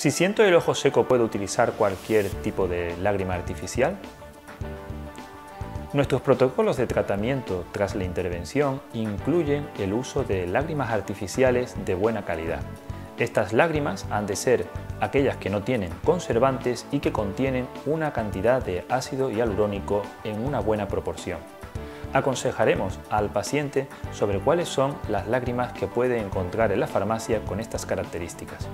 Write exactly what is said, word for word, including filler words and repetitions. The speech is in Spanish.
Si siento el ojo seco, ¿puedo utilizar cualquier tipo de lágrima artificial? Nuestros protocolos de tratamiento tras la intervención incluyen el uso de lágrimas artificiales de buena calidad. Estas lágrimas han de ser aquellas que no tienen conservantes y que contienen una cantidad de ácido hialurónico en una buena proporción. Aconsejaremos al paciente sobre cuáles son las lágrimas que puede encontrar en la farmacia con estas características.